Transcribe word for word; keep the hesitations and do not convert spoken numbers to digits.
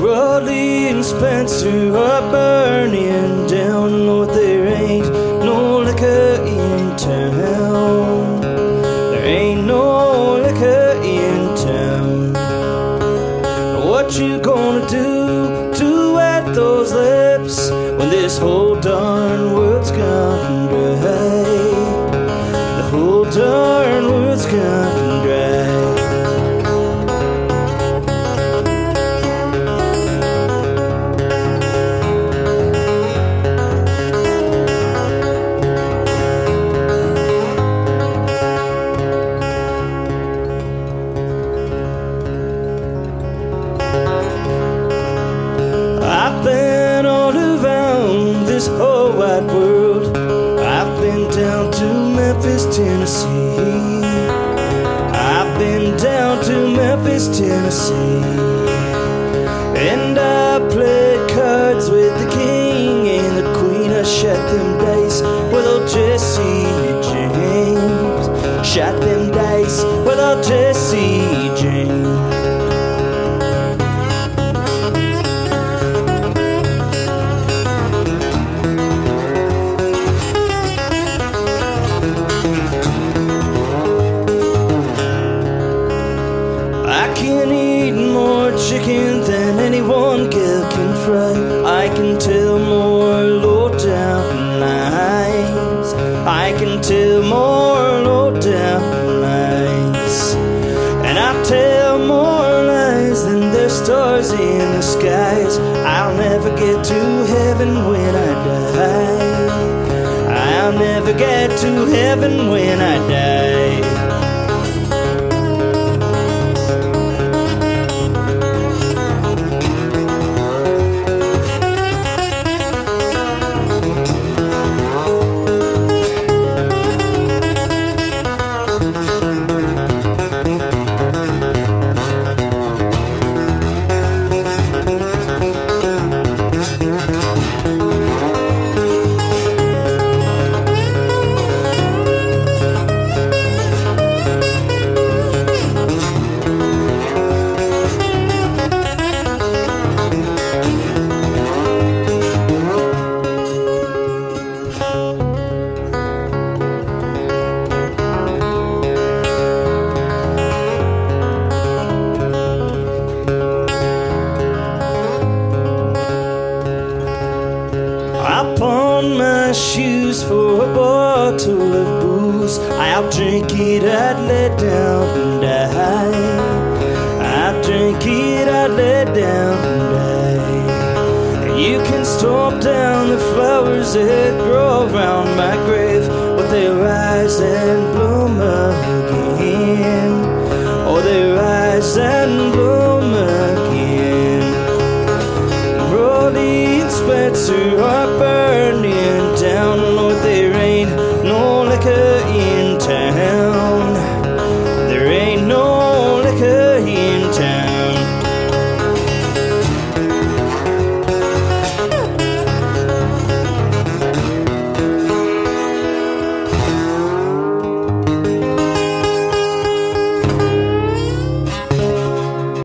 Rodley and Spencer are burning down. Lord, there ain't no liquor in town. There ain't no liquor in town. What you gonna do to wet those lips when this whole darn world's gone dry? The whole darn world's gone dry. Tennessee, I've been down to Memphis, Tennessee, and I played cards with the king and the queen. I shot them dice with old Jesse James. Shot them dice with old Jesse James. Chicken than anyone can fry. I can tell more low-down lies. I can tell more low-down lies. And I tell more lies than there's stars in the skies. I'll never get to heaven when I die. I'll never get to heaven when I die. I pawn my shoes for a bottle of booze. I'll drink it, I'd let down and die. I'll drink it, I'd let down and die. You can stomp down the flowers that grow round my grave, but they rise and bloom again. Or they rise and bloom again. Rodley and Spencer are